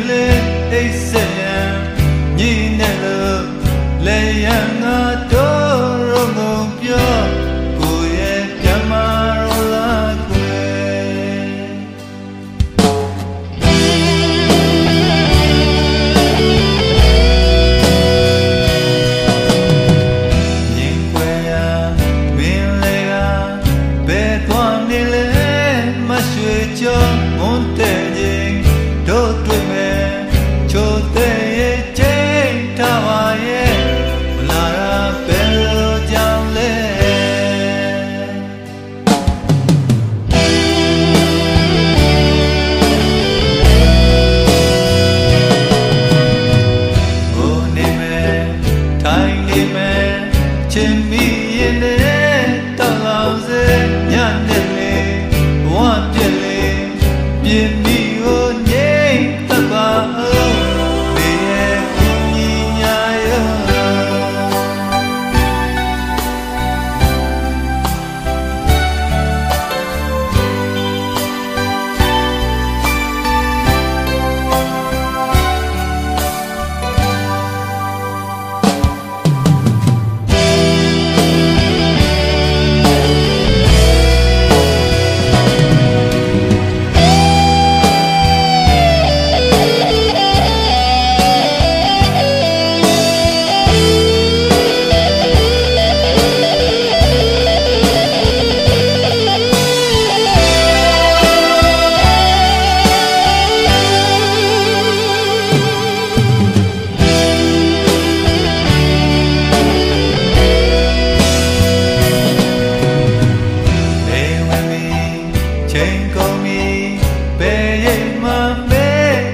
lên.